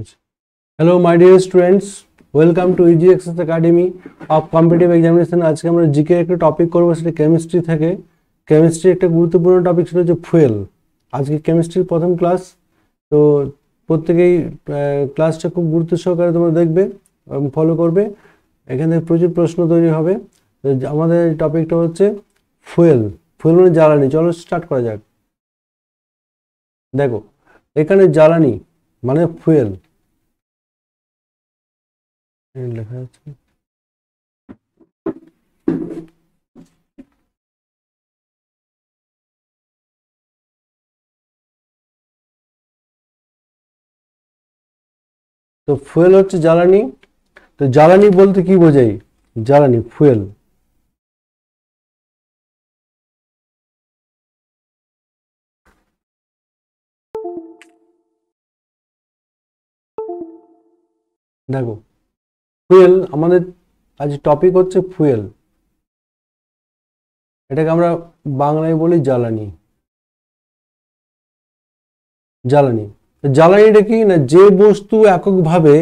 Hello my dear students welcome to EGXS academy of competitive examination. आज के जिके एक टॉपिक करब से केमिस्ट्री थे। केमिस्ट्री एक गुरुत्वपूर्ण टॉपिक छिलो जो फ्यूल। आज के केमिस्ट्री प्रथम क्लास तो प्रत्येक क्लास खूब गुरुत्व सहकारे तुम्हारा देखो फलो कर एखे प्रचुर प्रश्न तैयारी है। तो हमारे टॉपिक हे फ्यूल। फ्यूल मैं जालानी। चलो स्टार्ट करा जाक। देखो एखाने जालानी माने फ्यूल লেখা আছে। তো ফুয়েল হচ্ছে জ্বালানি। তো জ্বালানি বলতে কি বোঝাই? জ্বালানি ফুয়েল। দেখো ফুয়েল আমাদের আজ টপিক হচ্ছে ফুয়েল। এটাকে আমরা বাংলায় বলি জ্বালানি। জ্বালানি জ্বালানিটা কি না, যে বস্তু এককভাবে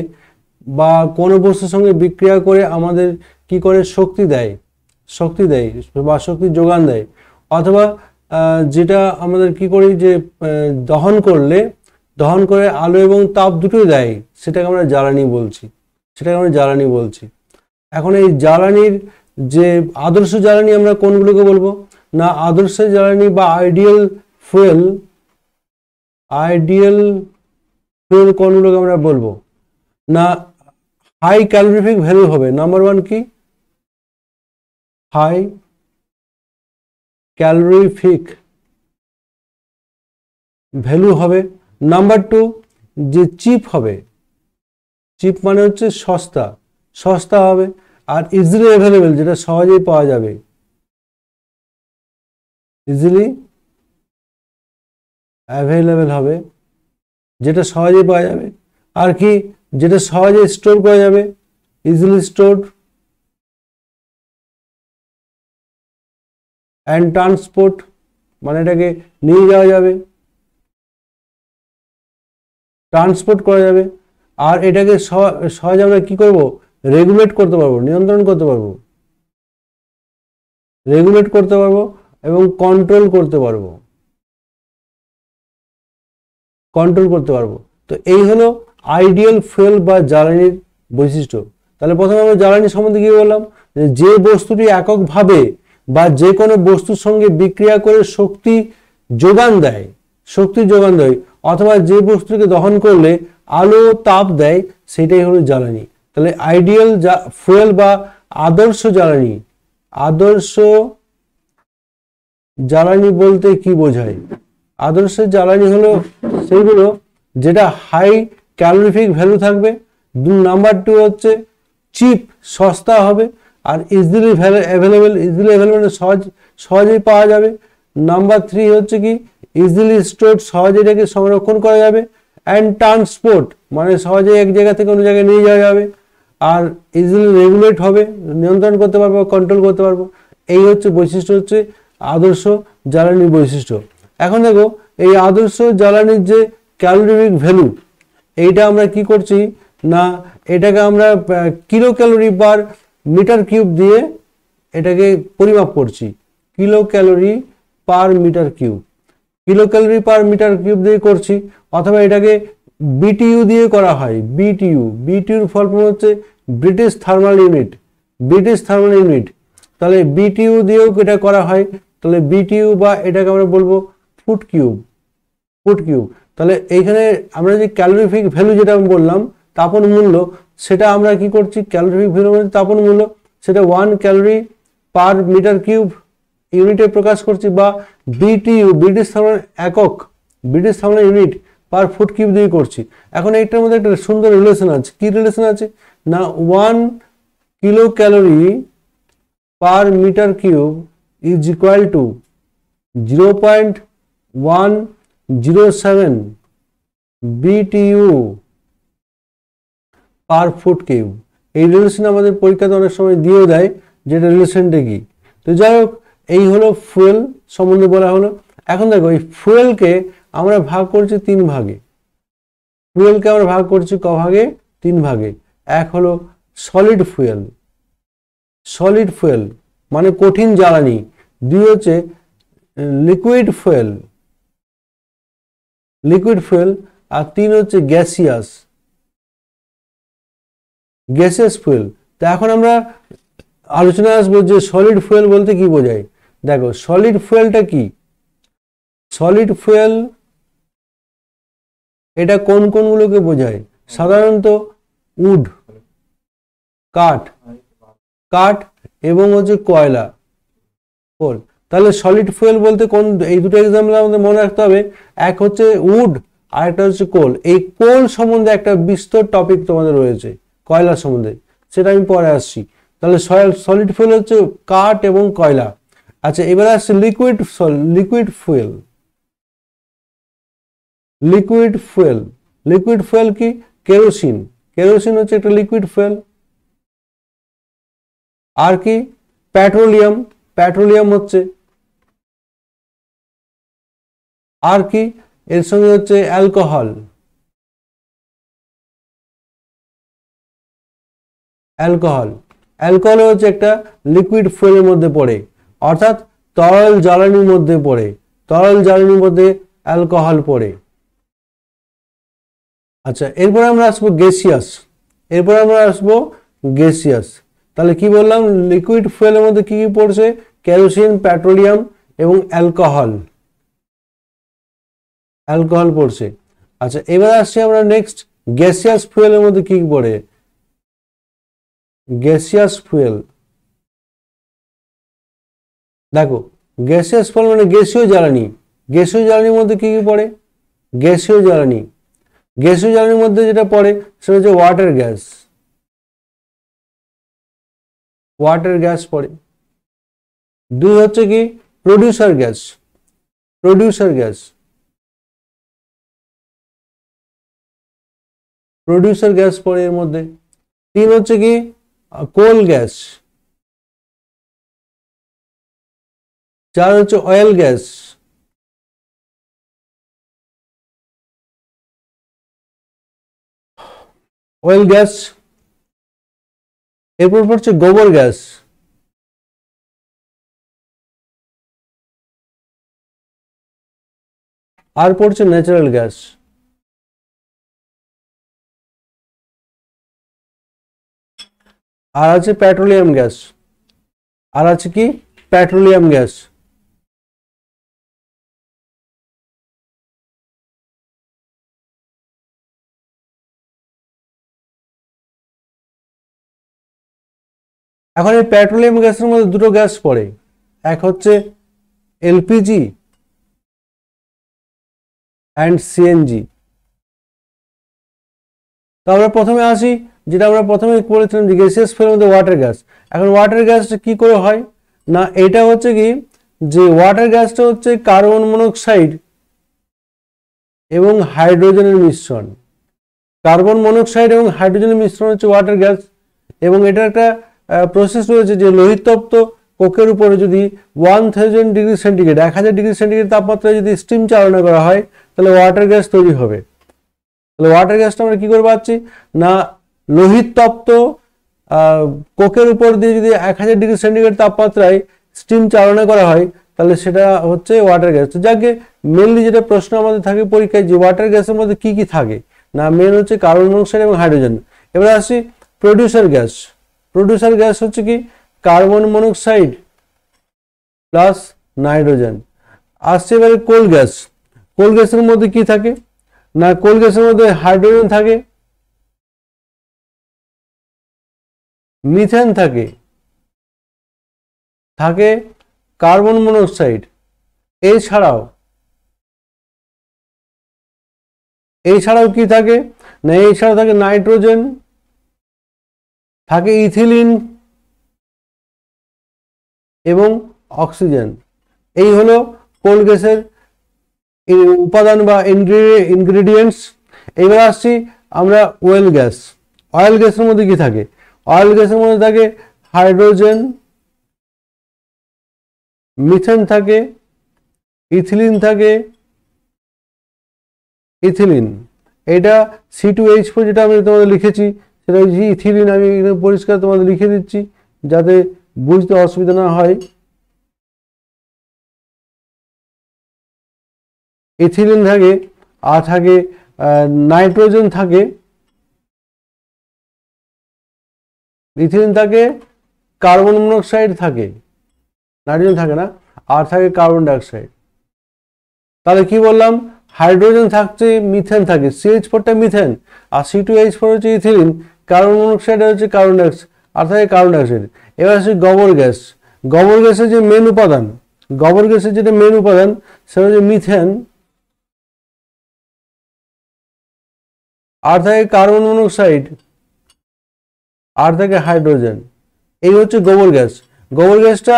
বা কোনো বস্তুর সঙ্গে বিক্রিয়া করে আমাদের কি করে শক্তি দেয়, শক্তি দেয় বা শক্তি যোগান দেয়, অথবা যেটা আমাদের কি করি যে দহন করলে, দহন করে আলো এবং তাপ দুটোই দেয়, সেটাকে আমরা জ্বালানি বলছি। সেটাকে আমরা জ্বালানি বলছি। এখন এই জ্বালানির যে আদর্শ জ্বালানি আমরা কোনগুলোকে বলবো না, আদর্শ জ্বালানি বা আইডিয়াল ফুয়েল, আইডিয়াল ফুয়েল কোনগুলোকে আমরা বলবো না, হাই ক্যালোরিফিক ভ্যালু হবে। নাম্বার ওয়ান কি? হাই ক্যালোরিফিক ভ্যালু হবে। নাম্বার টু যে চিপ হবে, চিপ মানে হচ্ছে সস্তা, সস্তা হবে। আর ইজিলি অ্যাভেলেবেল, যেটা সহজেই পাওয়া যাবে, ইজিলি অ্যাভেলেবেল হবে, যেটা সহজেই পাওয়া যাবে। আর কি যেটা সহজে স্টোর করা যাবে, ইজিলি স্টোরড। অ্যান্ড ট্রান্সপোর্ট মানে এটাকে নিয়ে যাওয়া যাবে, ট্রান্সপোর্ট করা যাবে। আর এটাকে সহজে আমরা কি করব, রেগুলেট করতে পারবো, নিয়ন্ত্রণ করতে পারবো, রেগুলেট করতে পারবো এবং কন্ট্রোল করতে পারবো, কন্ট্রোল করতে পারবো। তো এই হলো আইডিয়াল ফুয়েল বা জ্বালানির বৈশিষ্ট্য। তাহলে প্রথমে আমরা জ্বালানি সম্বন্ধে কি বললাম, যে বস্তুটি এককভাবে বা যে কোনো বস্তুর সঙ্গে বিক্রিয়া করে শক্তি যোগান দেয়, শক্তি যোগান দেয়, অথবা যে বস্তুকে দহন করলে আলো তাপ দেয়, সেটাই হলো জ্বালানি। তাহলে আইডিয়াল ফুয়েল বা আদর্শ জ্বালানি, আদর্শ জ্বালানি বলতে কি বোঝায়? আদর্শ জ্বালানি হলো সেগুলো যেটা হাই ক্যালোরিফিক ভ্যালু থাকবে। নাম্বার টু হচ্ছে চিপ, সস্তা হবে। আর ইজিলি অ্যাভেলেবেল, ইজিলি অ্যাভেলেবেল সহজেই পাওয়া যাবে। নাম্বার থ্রি হচ্ছে কি ইজিলি স্টোর, সহজে এটাকে সংরক্ষণ করা যাবে। অ্যান্ড ট্রান্সপোর্ট মানে সহজে এক জায়গা থেকে অন্য জায়গায় নিয়ে যাওয়া যাবে। আর ইজিলি রেগুলেট হবে, নিয়ন্ত্রণ করতে পারবো, কন্ট্রোল করতে পারবো। এই হচ্ছে বৈশিষ্ট্য, হচ্ছে আদর্শ জ্বালানির বৈশিষ্ট্য। এখন দেখো এই আদর্শ জ্বালানির যে ক্যালোরিফিক ভ্যালু, এইটা আমরা কি করছি না, এটাকে আমরা kilo calorie per metre cube দিয়ে এটাকে পরিমাপ করছি। Kilo calorie per metre cube, kilo calorie per metre cube দিয়ে করছি, অথবা এটাকে বিটিইউ দিয়ে করা হয়। বিটিইউ, বিটিইউর ফল হচ্ছে British thermal unit, British thermal unit. তাহলে বিটিইউ দিয়েও এটা করা হয়। তাহলে বিটিইউ বা এটাকে আমরা বলবো ফুট কিউব, ফুট কিউব। তাহলে এইখানে আমরা যে ক্যালোরিফিক ভ্যালু যেটা আমি বললাম তাপন মূল্য, সেটা আমরা কি করছি, ক্যালোরিফিক ভ্যালু মানে তাপন মূল্য, সেটা 1 ক্যালোরি পার মিটার কিউব ইউনিটে প্রকাশ করছি, বা বিটিইউ ব্রিটিশ থার্মাল একক, British thermal unit per foot cube দিয়ে করছি। এখন এইটার মধ্যে একটা সুন্দর রিলেশন আছে। কি রিলেশন আছে না, 1 kilo calorie per metre cube is equal to 0.107 BTU per foot cube. এই রিলেশন আমাদের পরীক্ষাতে অনেক সময় দিয়েও দেয়, যেটা রিলেশনটা কি। তো যাই হোক, এই হলো ফুয়েল সম্বন্ধে বলা হলো। এখন দেখো এই ফুয়েলকে আমরা ভাগ করছি 3 ভাগে, ফুয়েল কে আমরা ভাগ করছি ক ভাগে, তিন ভাগে। এক হলো সলিড ফুয়েল, সলিড ফুয়েল মানে কঠিন জ্বালানি। দুই হচ্ছে লিকুইড ফুয়েল, লিকুইড ফুয়েল। আর তিন হচ্ছে গ্যাসিয়াস, গ্যাসিয়াস ফুয়েল। তো এখন আমরা আলোচনায় আসবো যে সলিড ফুয়েল বলতে কি বোঝায়। দেখো সলিড ফুয়েলটা কি, সলিড ফুয়েল এটা কোন কোনগুলোকে বোঝায়? সাধারণত উড, কাঠ, কাঠ এবং হচ্ছে কয়লা, কোল। তাহলে সলিড ফুয়েল বলতে কোন, এই দুটো এক্সাম্পল আমাদের মনে রাখতে হবে। এক হচ্ছে উড, আর একটা হচ্ছে কোল। এই কোল সম্বন্ধে একটা বিস্তর টপিক তোমাদের রয়েছে, কয়লা সম্বন্ধে, সেটা আমি পরে আসছি। তাহলে সলিড ফুয়েল হচ্ছে কাঠ এবং কয়লা। আচ্ছা এবার আসছে liquid, liquid fuel. Liquid fuel, liquid fuel কি? কেরোসিন, কেরোসিন হচ্ছে একটা লিকুইড ফুয়েল। আর কি? পেট্রোলিয়াম, পেট্রোলিয়াম হচ্ছে। আর কি এর সঙ্গে হচ্ছে? Alcohol, alcohol. অ্যালকোহল হচ্ছে একটা লিকুইড ফুয়েলের মধ্যে পড়ে, অর্থাৎ তরল জ্বালানির মধ্যে পড়ে, তরল জ্বালানির মধ্যে অ্যালকোহল পড়ে। আচ্ছা এরপরে আমরা আসবো গ্যাসিয়াস, এরপরে আমরা আসবো গ্যাসিয়াস। তাহলে কি বললাম, লিকুইড ফুয়েলের মধ্যে কি কি পড়ছে? কেরোসিন, পেট্রোলিয়াম এবং অ্যালকোহল, অ্যালকোহল পড়ছে। আচ্ছা এবার আসছি আমরা নেক্সট, গ্যাসিয়াস ফুয়েলের মধ্যে কি কি পড়ে? গ্যাসিয়াস ফুয়েল, দেখো গ্যাসিয়াস ফুয়েল মানে গ্যাসীয় জ্বালানি। গ্যাসীয় জ্বালানির মধ্যে কি কি পড়ে? গ্যাসীয় জ্বালানি, গ্যাসীয় জ্বালানির মধ্যে যেটা পড়ে সেটা হচ্ছে ওয়াটার গ্যাস, ওয়াটার গ্যাস পড়ে। দুই হচ্ছে কি? Producer gas, producer gas, producer gas পড়ে এর মধ্যে। তিন হচ্ছে কি? Coal gas. চার হচ্ছে অয়েল গ্যাস। Oil gas. এরপর পড়ছে গোবর গ্যাস, আর পড়ছে ন্যাচারাল গ্যাস। আর আছে পেট্রোলিয়াম গ্যাস, আর আছে কি? Petroleum gas. এখন এই পেট্রোলিয়াম গ্যাসের মধ্যে দুটো গ্যাস পড়ে, এক হচ্ছে এলপিজি অ্যান্ড সিএনজি। তো আমরা প্রথমে আসি, যেটা আমরা প্রথমে বলেছিলাম যে গ্যাসিয়াস ফুয়েলের মধ্যে ওয়াটার গ্যাস। এখন ওয়াটার গ্যাসটা কি করে হয় না, এটা হচ্ছে কি, যে ওয়াটার গ্যাসটা হচ্ছে কার্বন মনোক্সাইড এবং হাইড্রোজেনের মিশ্রণ। কার্বন মনোক্সাইড এবং হাইড্রোজেনের মিশ্রণ হচ্ছে ওয়াটার গ্যাস। এবং এটা একটা প্রসেস রয়েছে যে লোহিতপ্ত কোকের উপরে যদি 1000 ডিগ্রি সেন্টিগ্রেড, 1000 ডিগ্রি সেন্টিগ্রেড তাপমাত্রায় যদি স্টিম চালনা করা হয় তাহলে ওয়াটার গ্যাস তৈরি হবে। তাহলে ওয়াটার গ্যাসটা আমরা কী করে পাচ্ছি না, লোহিতপ্ত কোকের উপর দিয়ে যদি 1000 ডিগ্রি সেন্টিগ্রেড তাপমাত্রায় স্টিম চালনা করা হয় তাহলে সেটা হচ্ছে ওয়াটার গ্যাস। তো যাকে মেনলি যেটা প্রশ্ন আমাদের থাকে পরীক্ষায়, যে ওয়াটার গ্যাসের মধ্যে কি কি থাকে না, মেন হচ্ছে কার্বন মনোক্সাইড এবং হাইড্রোজেন। এবার আসি প্রোডিউসার গ্যাস। প্রোডিউসার গ্যাস হচ্ছে কি? Carbon monoxide plus nitrogen. আসছে এবারে কোল গ্যাস। কোল গ্যাসের মধ্যে কি থাকে না, কোল গ্যাসের মধ্যে হাইড্রোজেন থাকে, মিথেন থাকে, থাকে কার্বন মনোক্সাইড। এছাড়াও, এছাড়াও কি থাকে না, এছাড়াও থাকে নাইট্রোজেন, থাকে ইথিলিন এবং অক্সিজেন। এই হলো কোল গ্যাসের উপাদান বা ইনগ্রিডিয়েন্টস। এবার আসছি আমরা অয়েল গ্যাস। অয়েল গ্যাসের মধ্যে কি থাকে? অয়েল গ্যাসের মধ্যে থাকে হাইড্রোজেন, মিথেন থাকে, ইথিলিন থাকে, ইথিলিন এটা C2H4 যেটা আমি তোমাদের লিখেছি সেটা হচ্ছে ইথিলিন আমি এখানে পরিষ্কার তোমাদের লিখে দিচ্ছি যাতে বুঝতে অসুবিধা না হয় ইথিলিন থাকে আর থাকে নাইট্রোজেন থাকে ইথিলিন থাকে কার্বন মনোক্সাইড থাকে নাইট্রোজেন থাকে না আর থাকে কার্বন ডাই অক্সাইড তাহলে কি বললাম हाइड्रोजन থাকছে মিথেন থাকে CH4 টা মিথেন আর C2H4 হচ্ছে ইথিলিন কার্বন মনোক্সাইড হচ্ছে কার্বন ডাই অক্সাইড আর থাকে কার্বন ডাই অক্সাইড এবার আছে গোবর গ্যাসের যে মেন উপাদান গোবর গ্যাসের যেটা মেন উপাদান সেটা হচ্ছে মিথেন আর থাকে কার্বন মনোক্সাইড আর থাকে হাইড্রোজেন এই হচ্ছে গোবর গ্যাসটা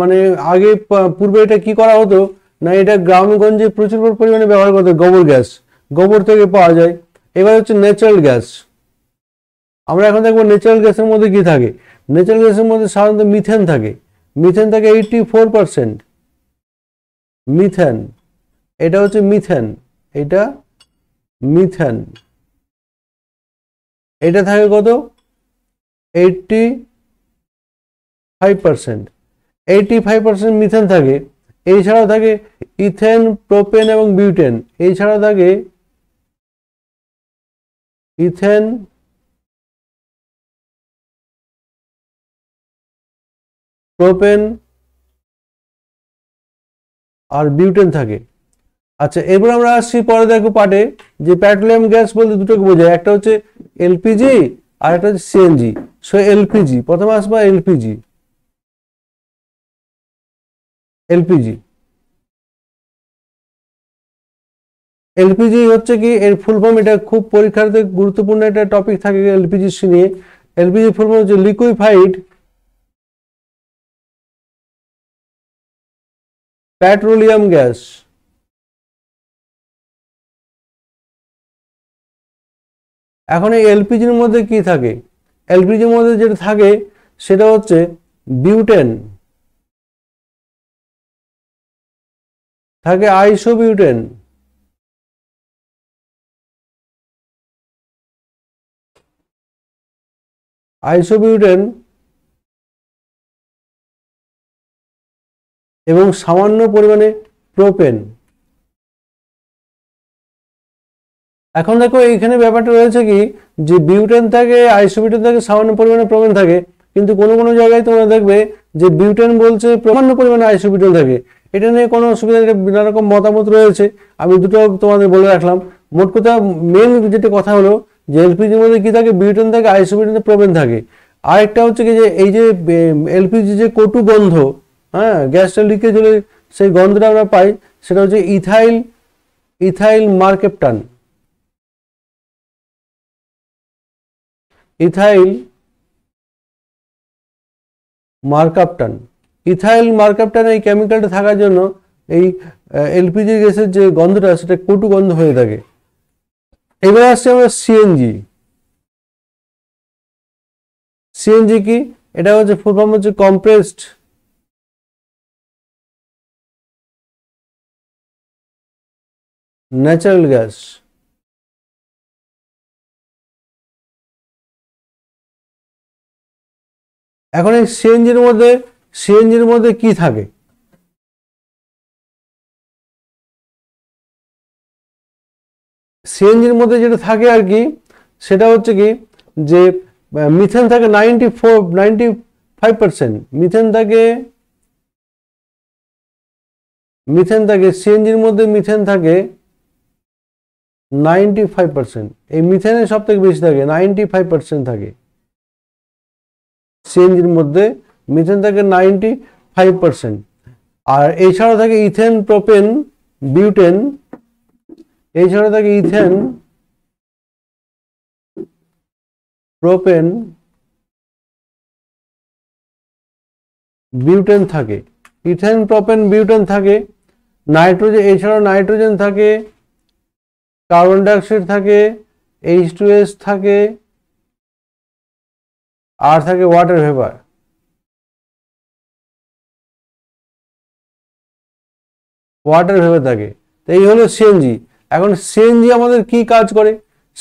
মানে আগে পূর্বে এটা কি করা হতো না এটা গ্রামগঞ্জে প্রচুর পরিমাণে ব্যবহার করতে গোবর গ্যাস গোবর থেকে পাওয়া যায় এবারে হচ্ছে ন্যাচারাল গ্যাস আমরা এখন দেখব ন্যাচারাল গ্যাসের মধ্যে কি থাকে ন্যাচারাল গ্যাসের মধ্যে সাধারণত মিথেন থাকে 84% মিথেন এটা হচ্ছে মিথেন এটা থাকে কত 85% মিথেন থাকে এই ছাড়াও থাকে ইথেন প্রোপেন এবং বিউটেন এই ছাড়াও থাকে ইথেন প্রোপেন আর বিউটেন থাকে আচ্ছা এবার আমরা আসছি পরে দেখো পাটে যে পেট্রোলিয়াম গ্যাস বলতে দুটোকে বোঝায় একটা হচ্ছে এলপিজি আর একটা হচ্ছে সিএনজি সো এলপিজি প্রথমে আসবা এলপিজি হচ্ছে কি এর ফুল ফর্ম এটা খুব পরীক্ষার্থে গুরুত্বপূর্ণ একটা টপিক থাকে এলপিজি নিয়ে এলপিজি ফুল ফর্ম হচ্ছে লিকুইফাইড পেট্রোলিয়াম গ্যাস এখন এই এলপিজির মধ্যে কি থাকে এলপিজির মধ্যে যেটা থাকে সেটা হচ্ছে বিউটেন থাকে আইসোবিউটেন আইসোবিউটেন এবং সামান্য পরিমাণে প্রোপেন এখন দেখো এইখানে ব্যাপারটা রয়েছে কি যে বিউটেন থাকে আইসোবিউটেন থাকে সামান্য পরিমাণে প্রোপেন থাকে কিন্তু কোন কোন জায়গায় তোমরা দেখবে যে বিউটেন বলছে সামান্য পরিমাণে আইসোবিউটেন থাকে এটা নিয়ে কোনো অসুবিধা নেই নানা রকম মতামত রয়েছে আমি দুটো তোমাদের বলে রাখলাম মোট কথা মেন যেটা কথা হলো যে এলপিজির মধ্যে কি থাকে বিউটেন থাকে আইসোবিউটেন প্রোপেন থাকে আরেকটা হচ্ছে কি যে এই যে এলপিজি যে কটু গন্ধ হ্যাঁ গ্যাসটা লিকেজ হলে সেই গন্ধটা আমরা পাই সেটা হচ্ছে ইথাইল মার্কেপটান ইথাইল মার্কাপটান এই কেমিক্যালটা থাকার জন্য এই এলপিজি গ্যাসের যে গন্ধটা সেটা কটু গন্ধ হয়ে থাকে এবার আসছে আমরা সিএনজি কি এটা হচ্ছে ফুল ফর্ম হচ্ছে কম্প্রেসড ন্যাচারাল গ্যাস এখন এই সিএনজির মধ্যে কি থাকে সিএনজির মধ্যে যেটা থাকে আর কি সেটা হচ্ছে কি যে মিথেন থাকে 95% মিথেন থাকে সিএনজির মধ্যে মিথেন থাকে 95% এই মিথেনের সব থেকে বেশি থাকে 95% থাকে সিএনজির মধ্যে মিথেন থাকে 95% আর এছাড়া থাকে ইথেন প্রোপেন বিউটেন এছাড়া থাকে ইথেন প্রোপেন বিউটেন থাকে ইথেন প্রোপেন বিউটেন থাকে নাইট্রোজেন এছাড়া নাইট্রোজেন থাকে কার্বন ডাই অক্সাইড থাকে H2S থাকে আর থাকে ওয়াটার ভেপার ওয়াটার ভেপার থাকে তো এই হলো সিএনজি এখন সিএনজি আমাদের কি কাজ করে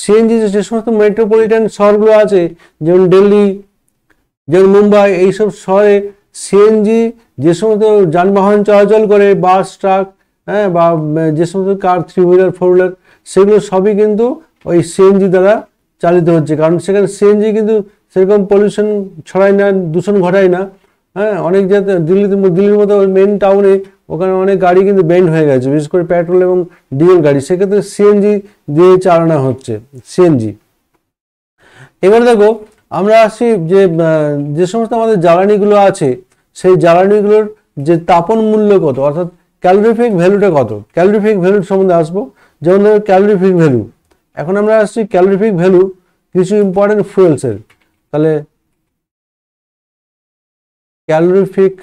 সিএনজি যে সমস্ত মেট্রোপলিটন শহরগুলো আছে, যেমন দিল্লি, যেমন মুম্বাই, এইসব শহরে সিএনজি যে সমস্ত যানবাহন চলাচল করে, বাস, ট্রাক, হ্যাঁ, বা যে সমস্ত car, three wheeler, four wheeler, সেগুলো সবই কিন্তু ওই সিএনজি দ্বারা চালিত হচ্ছে। কারণ সেখানে সিএনজি কিন্তু সেরকম পলিউশন ছড়ায় না, দূষণ ঘটায় না। হ্যাঁ, অনেক জায়গায় দিল্লির মতো মেন টাউনে ওখানে অনেক গাড়ি কিন্তু ব্যান্ড হয়ে গেছে, বিশেষ করে পেট্রোল এবং ডিজেল গাড়ি, সেক্ষেত্রে সিএনজি দিয়ে চালানো হচ্ছে সিএনজি। এবার দেখো আমরা আসি যে যে সমস্ত আমাদের জ্বালানিগুলো আছে, সেই জ্বালানিগুলোর যে তাপন মূল্য কত, অর্থাৎ ক্যালোরিফিক ভ্যালুটা কত, ক্যালোরিফিক ভ্যালুর সম্বন্ধে আসবো। যেমন ধরো ক্যালোরিফিক ভ্যালু, এখন আমরা আসছি ক্যালোরিফিক ভ্যালু কিছু ইম্পর্টেন্ট ফুয়েলসের। তাহলে calorific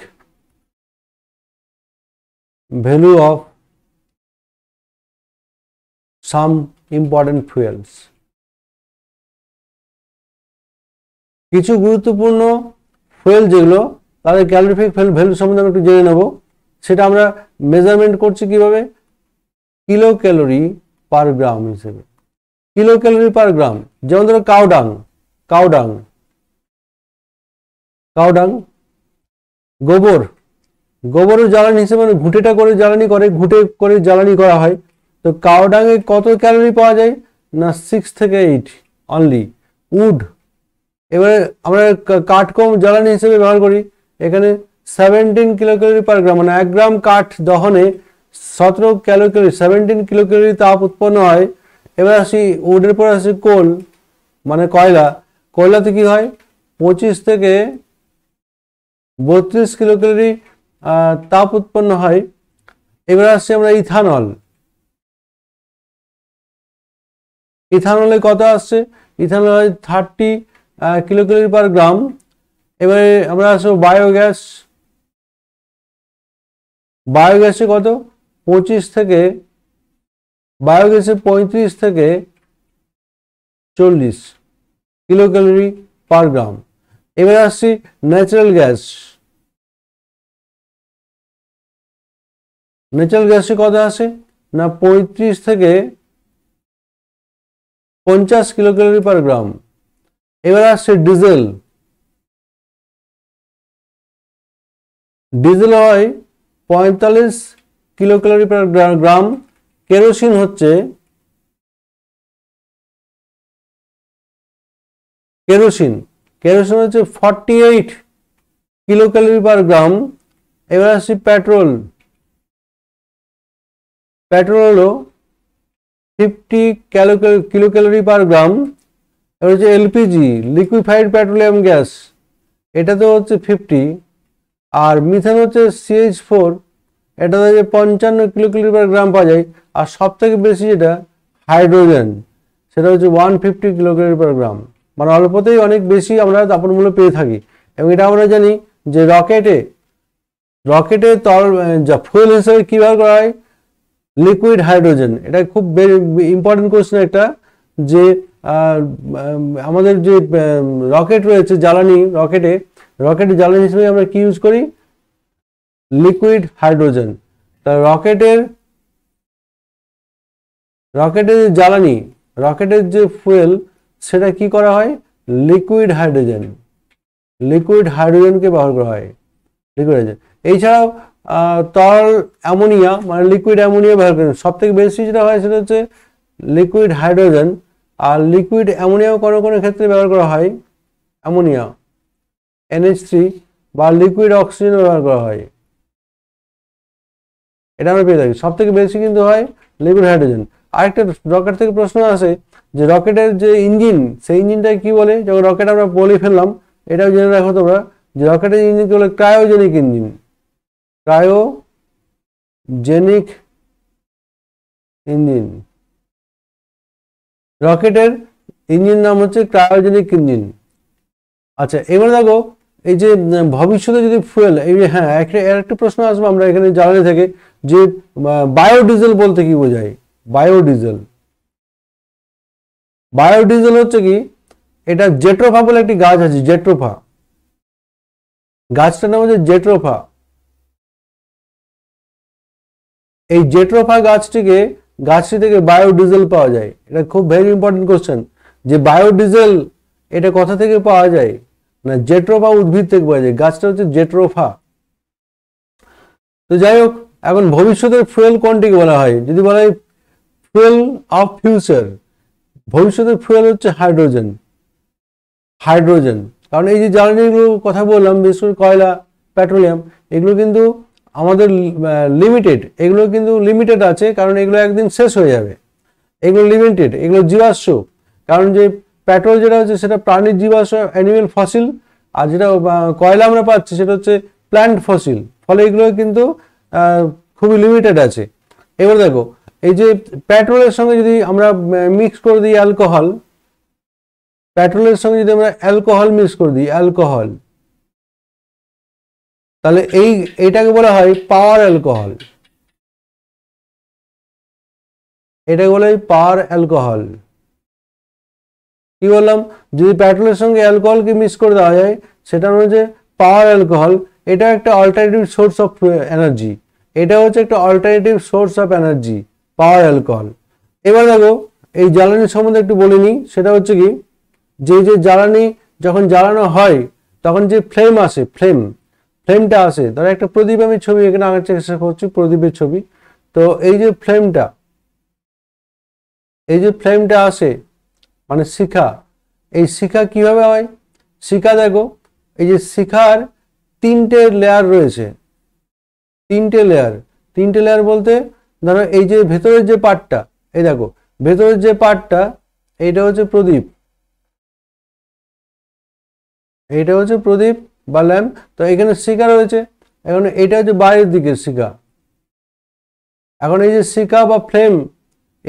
value of some important fuels, কিছু গুরুত্বপূর্ণ ফুয়েল যেগুলো, তাদের ক্যালোরিফিক ভ্যালু সম্বন্ধে আমরা একটু জেনে নেব। সেটা আমরা মেজারমেন্ট করছি কিভাবে, কিলো ক্যালোরি পার গ্রাম হিসেবে, কিলো ক্যালোরি পার গ্রাম। যেমন ধরো কাউডাং, গোবর, গোবরও জ্বালানি হিসেবে ঘুঁটেটা করে জ্বালানি করে, ঘুঁটে করে জ্বালানি করা হয়। তো কাউডাঙে কত ক্যালোরি পাওয়া যায় না 6 থেকে 8 অনলি। উড, এবারে আমরা কাঠকম জ্বালানি হিসেবে ব্যবহার করি, এখানে 17 কিলো ক্যালোরি পার গ্রাম, মানে 1 গ্রাম কাঠ দহনে 17 কিলো ক্যালোরি তাপ উৎপন্ন হয়। এবার আসি উডের পর আসি কোল, মানে কয়লা। কয়লাতে কি হয় 25 থেকে 32 কিলো ক্যালোরি তাপ উৎপন্ন হয়। এবার আসছি আমরা ইথানল, ইথানলে কত আসছে, ইথানল হয় 30 কিলো ক্যালোরি পার গ্রাম। এবারে আমরা আসবো বায়োগ্যাস, বায়োগ্যাসে কত 35 থেকে 40 কিলো ক্যালোরি পার গ্রাম। এবার আসছি ন্যাচারাল গ্যাস, ন্যাচারাল গ্যাসে কত আসে না 35 থেকে 50 কিলো ক্যালোরি পার গ্রাম। এবার আসছে ডিজেল, ডিজেল হয় 45 kilo calorie per gram. Kerosene হচ্ছে, কেরোসিন হচ্ছে 48 কিলো ক্যালোরি পার গ্রাম। এবার আসছি পেট্রোল, পেট্রোল হলো 50 কিলো ক্যালোরি পার গ্রাম। এবার হচ্ছে এলপিজি, লিকুইফাইড পেট্রোলিয়াম গ্যাস, এটা তো হচ্ছে 50। আর মিথেন হচ্ছে CH4, এটা হচ্ছে 55 কিলো ক্যালোরি পার গ্রাম পাওয়া যায়। আর সব থেকে বেশি যেটা হাইড্রোজেন, সেটা হচ্ছে 150 কিলো ক্যালোরি পার গ্রাম। মানে অল্পতেই অনেক বেশি আমরা তাপনমূল্য পেয়ে থাকি। এবং এটা আমরা জানি যে রকেটে ফুয়েল হিসেবে কী ব্যবহার করা হয়, লিকুইড হাইড্রোজেন। এটা খুব ইম্পর্টেন্ট কোশ্চেন একটা, যে আমাদের যে রকেট রয়েছে জ্বালানি, রকেটে জ্বালানি হিসেবে আমরা কি ইউজ করি, লিকুইড হাইড্রোজেন। তা রকেটের জ্বালানি, রকেটের যে ফুয়েল, সেটা কি করা হয় লিকুইড হাইড্রোজেন, লিকুইড হাইড্রোজেনকে ব্যবহার করা হয়, লিকুইড হাইড্রোজেন। এছাড়াও তরল অ্যামোনিয়া, মানে লিকুইড অ্যামোনিয়া ব্যবহার করেন। সব থেকে বেশি যেটা হয় সেটা হচ্ছে লিকুইড হাইড্রোজেন। আর লিকুইড অ্যামোনিয়াও কোনো কোনো ক্ষেত্রে ব্যবহার করা হয়, অ্যামোনিয়া NH3, বা লিকুইড অক্সিজেন ব্যবহার করা হয়। এটা আমরা পেয়ে থাকি। সব থেকে বেশি কিন্তু হয় লিকুইড হাইড্রোজেন। আরেকটা রকেট থেকে প্রশ্ন আসে যে রকেটের যে ইঞ্জিন, সেই ইঞ্জিনটা কি বলে, যখন রকেট আমরা বলে ফেললাম, এটাও জেনে রাখো তোমরা যে রকেটের ইঞ্জিনকে বলে ক্রায়োজেনিক ইঞ্জিন, রকেটের ইঞ্জিন নাম হচ্ছে ক্রায়োজেনিক ইঞ্জিন। আচ্ছা, এবার দেখো এই যে ভবিষ্যতে যদি ফুয়েল, এই হ্যাঁ একটা প্রশ্ন আসবো আমরা এখানে জ্বালানি থেকে, যে বায়োডিজেল বলতে কি বোঝায়। বায়োডিজেল হচ্ছে কি, এটা জেট্রোফা বলে একটি গাছ আছে, জেট্রোফা গাছটার নাম হচ্ছে জেট্রোফা। এই জেট্রোফা গাছটিকে গাছটি থেকে বায়োডিজেল পাওয়া যায়। এটা খুব ভেরি ইম্পর্টেন্ট কোশ্চেন যে বায়োডিজেল এটা কোথা থেকে পাওয়া যায়, না জেট্রোফা উদ্ভিদ থেকে পাওয়া যায়, গাছটা হচ্ছে জেট্রোফা। তো যাই হোক, এখন ভবিষ্যতের ফুয়েল কোনটিকে বলা হয়? যদি বলা হয় ফুয়েল অফ ফিউচার, ভবিষ্যতের ফুয়েল হচ্ছে হাইড্রোজেন। হাইড্রোজেন, কারণ এই যে জ্বালানিগুলোর কথা বললাম, বিশেষ করে কয়লা, পেট্রোলিয়াম, এগুলো কিন্তু আমাদের লিমিটেড, এগুলো কিন্তু লিমিটেড আছে, কারণ এগুলো একদিন শেষ হয়ে যাবে। এগুলো লিমিটেড, এগুলো জীবাশ্ম, কারণ যে পেট্রোল যেটা হচ্ছে সেটা প্রাণীর জীবাশ্ম, অ্যানিমেল ফসিল, আর যেটা কয়লা আমরা পাচ্ছি সেটা হচ্ছে প্ল্যান্ট ফসিল, ফলে এগুলো কিন্তু খুবই লিমিটেড আছে। এবার দেখো, এই যে পেট্রোলের সঙ্গে যদি আমরা মিক্স করে দিই অ্যালকোহল, পেট্রোলের সঙ্গে যদি আমরা অ্যালকোহল মিক্স করে দিই, অ্যালকোহল, তাহলে এটাকে বলা হয় পাওয়ার অ্যালকোহল। এটাকে বলা হয় পাওয়ার অ্যালকোহল। কি বললাম, যদি পেট্রোলের সঙ্গে অ্যালকোহলকে মিক্স করে দেওয়া যায় সেটা হচ্ছে পাওয়ার অ্যালকোহল। এটা একটা অল্টারনেটিভ সোর্স অফ এনার্জি, এটা হচ্ছে একটা alternative source of energy, power alcohol. এবার দেখো, এই জ্বালানির সম্বন্ধে একটু বলে নিই, সেটা হচ্ছে কি, যে যে জ্বালানি যখন জ্বালানো হয় তখন যে ফ্লেম আসে, ফ্লেমটা আসে, ধরো একটা প্রদীপ, আমি ছবি এখানে আঁকার চেষ্টা করছি, প্রদীপের ছবি। তো এই যে ফ্লেমটা আসে, মানে শিখা, এই শিখা কিভাবে হয়? শিখা দেখো, এই যে শিখার তিনটে লেয়ার রয়েছে, তিনটে লেয়ার বলতে ধরো এই যে ভেতরের যে পাটটা, এই দেখো ভেতরের যে পাটটা, এইটা হচ্ছে প্রদীপ, এইটা হচ্ছে প্রদীপ বা ল্যাম্প। তো এখানে শিখা রয়েছে, এখন এটা হচ্ছে বাইরের দিকের শিখা। এখন এই যে শিখা বা ফ্লেম,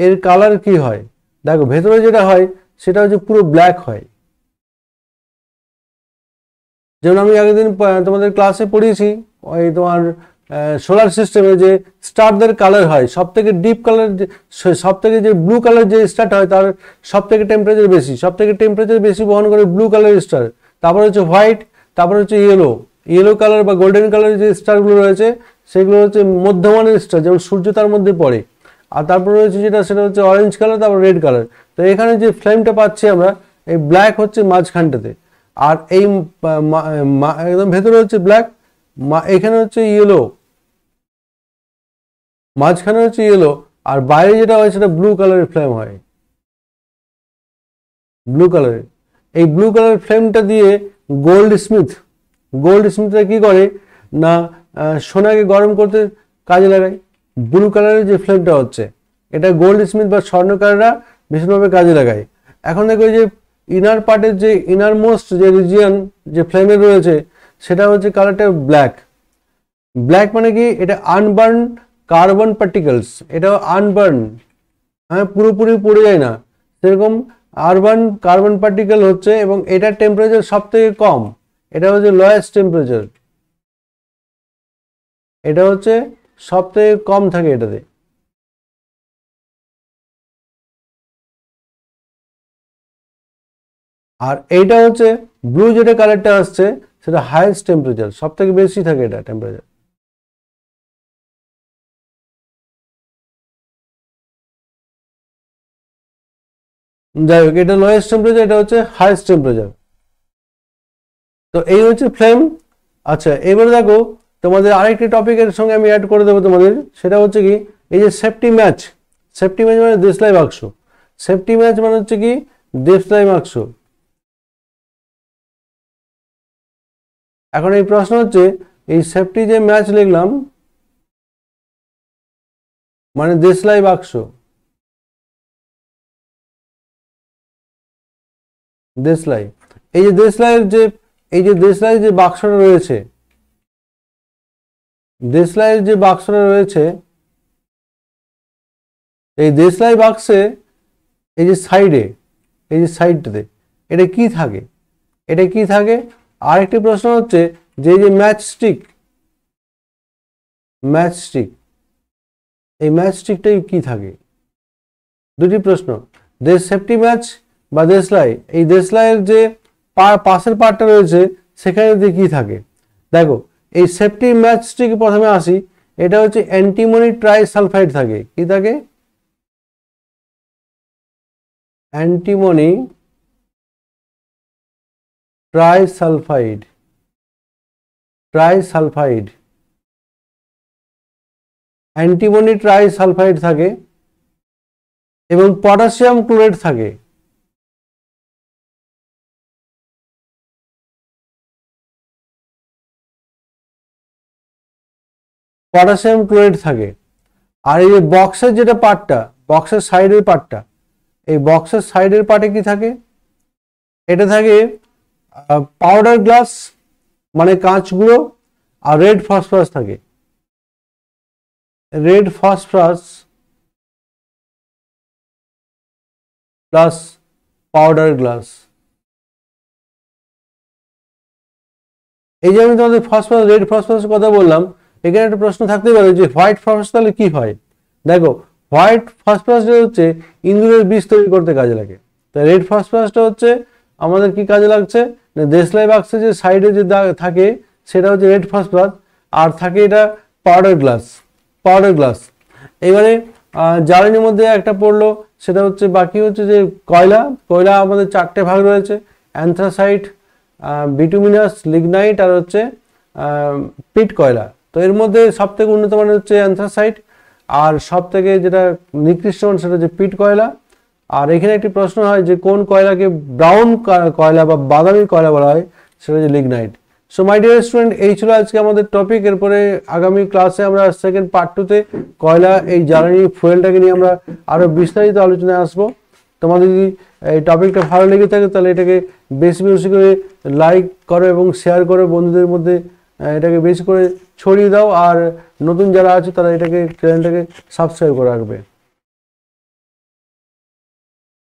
এর কালার কি হয়? দেখো ভেতরে যেটা হয় সেটা হচ্ছে পুরো ব্ল্যাক হয়। যেমন আমি আগের দিন তোমাদের ক্লাসে পড়িয়েছি ওই তোমার সোলার সিস্টেমে যে স্টারদের কালার হয়, সব থেকে ডিপ কালার, সব থেকে যে ব্লু কালার যে স্টার হয় তার সব থেকে টেম্পারেচার বেশি, বহন করে ব্লু কালার স্টার, তারপর হচ্ছে হোয়াইট, তারপর হচ্ছে ইয়েলো কালার বা গোল্ডেন কালার যে স্টারগুলো রয়েছে সেগুলো হচ্ছে মধ্যমানের স্টার, যেমন সূর্য তার মধ্যে পড়ে। আর তারপর রয়েছে যেটা, সেটা হচ্ছে অরেঞ্জ কালার, তারপর রেড কালার। তো এখানে যে ফ্লেমটা পাচ্ছি আমরা, এই ব্ল্যাক হচ্ছে মাঝখানটাতে, আর এই একদম ভেতরে হচ্ছে ব্ল্যাক, এখানে হচ্ছে ইয়েলো, মাঝখানে হচ্ছে ইয়েলো, আর বাইরে যেটা হয় সেটা ব্লু কালারের ফ্লেম হয়, ব্লু কালারের। এই ব্লু কালারের ফ্লেমটা দিয়ে গোল্ড স্মিথরা কি করে না, সোনাকে গরম করতে কাজে লাগায়। ব্লু কালারের যে ফ্লেমটা হচ্ছে এটা গোল্ড স্মিথ বা স্বর্ণকাররা ভীষণভাবে কাজে লাগায়। এখন দেখো যে ইনার পার্টের যে ইনার মোস্ট যে রিজিয়ন যে ফ্লেমে রয়েছে সেটা হচ্ছে কালারটা ব্ল্যাক। ব্ল্যাক মানে কি, এটা আনবার্ন কার্বন পার্টিকেলস, এটা আনবার্ন, হ্যাঁ পুরোপুরি পড়ে যায় না সেরকম আরবান কার্বন পার্টিকেল হচ্ছে, এবং এটার টেম্পারেচার সব থেকে কম, এটা হচ্ছে লোয়েস্ট টেম্পারেচার, এটা হচ্ছে সব থেকে কম থাকে এটাতে। আর এইটা হচ্ছে ব্লু, যেটা কালারটা আসছে সেটা হাইয়েস্ট টেম্পারেচার, সব থেকে বেশি থাকে এটা টেম্পারেচার। যাই হোক, এটা লোয়েস্ট টেম্পারেচার, এটা হচ্ছে হাইয়েস্ট টেম্পারেচার। তো এই হচ্ছে ফ্লেম। আচ্ছা, এবারে দেখো তোমাদের আরেকটি টপিকের সঙ্গে আমি অ্যাড করে দেবো তোমাদের, সেটা হচ্ছে কি, এই যে সেফটি ম্যাচ। সেফটি ম্যাচ মানে দেশলাই বাক্স, সেফটি ম্যাচ মানে হচ্ছে কি দেশলাই বাক্স। এখন এই প্রশ্ন হচ্ছে, এই সেফটি যে ম্যাচ লিখলাম মানে দেশলাই বাক্স, দেশলাই, এই যে দেশলাইয়ের যে, এই যে দেশলাইয়ের যে বাক্সটা রয়েছে, দেশলাইয়ের যে বাক্সটা রয়েছে, এই দেশলাই বাক্সে এই যে সাইডে, এই যে সাইডটাতে এটা কি থাকে, এটা কি থাকে? আরেকটি প্রশ্ন হচ্ছে যে এই যে ম্যাচ স্টিক, এই ম্যাচ স্টিকটাই কি থাকে? দুটি প্রশ্ন, দেশ সেফটি ম্যাচ বা দেশলাই, এই দেশলাইয়ের যে পাশের পার্টটা রয়েছে সেখানে যে কি থাকে। দেখো এই সেফটি ম্যাচ স্টিক প্রথমে আসি, এটা হচ্ছে অ্যান্টিমনি ট্রাই সালফাইড থাকে, কি থাকে? antimony trisulfide. Trisulfide. Antimony trisulfide থাকে এবং পটাশিয়াম ক্লোরেট থাকে। পটাশিয়াম ক্লোরেট থাকে। আর এই যে বক্সের যেটা পার্টটা, বক্সের সাইডের পার্টটা, এই বক্সের সাইডের পার্টে কি থাকে? এটা থাকে পাউডার গ্লাস মানে কাঁচগুলো, আর রেড ফসফরাস থাকে। Red phosphorus plus powder glass. এই যে আমি তোমাদের ফসফরাস, রেড ফসফরাসের কথা বললাম, এখানে একটা প্রশ্ন থাকতে পারে যে হোয়াইট ফসফরাস তাহলে কি হয়? দেখো, হোয়াইট ফসফরাস যেটা হচ্ছে ইঁদুরের বিষ তৈরি করতে কাজে লাগে। তাই রেড ফসফরাসটা হচ্ছে আমাদের কি কাজে লাগছে? দেশলাই বাক্সের যে সাইডে যে থাকে সেটা হচ্ছে রেড ফসফরাস, আর থাকে এটা পাউডার গ্লাস। পাউডার গ্লাস এবারে জ্বালানির মধ্যে একটা পড়লো, সেটা হচ্ছে বাকি হচ্ছে যে কয়লা। কয়লা আমাদের চারটে ভাগ রয়েছে, অ্যান্থ্রাসাইট, বিটুমিনাস, লিগনাইট আর হচ্ছে পিট কয়লা। তো এর মধ্যে সবথেকে উন্নত মানে হচ্ছে অ্যান্থ্রাসাইট, আর সবথেকে যেটা নিকৃষ্ট মান সেটা হচ্ছে পিট কয়লা। আর এখানে একটি প্রশ্ন হয় যে কোন কয়লাকে ব্রাউন কয়লা বা বাদামি কয়লা বলা হয়, সেটা হচ্ছে lignite. So my dear student, এই ছিল আজকে আমাদের টপিক। এরপরে আগামী ক্লাসে আমরা সেকেন্ড পার্ট 2-তে কয়লা, এই জ্বালানি ফুয়েলটাকে নিয়ে আমরা আরও বিস্তারিত আলোচনায় আসবো। তোমাদের যদি এই টপিকটা ভালো লেগে থাকে তাহলে এটাকে বেশি বেশি করে লাইক করো এবং শেয়ার করো, বন্ধুদের মধ্যে এটাকে বেশি করে ছড়িয়ে দাও। আর নতুন যারা আছে তারা এটাকে চ্যানেলটাকে সাবস্ক্রাইব করে রাখবে।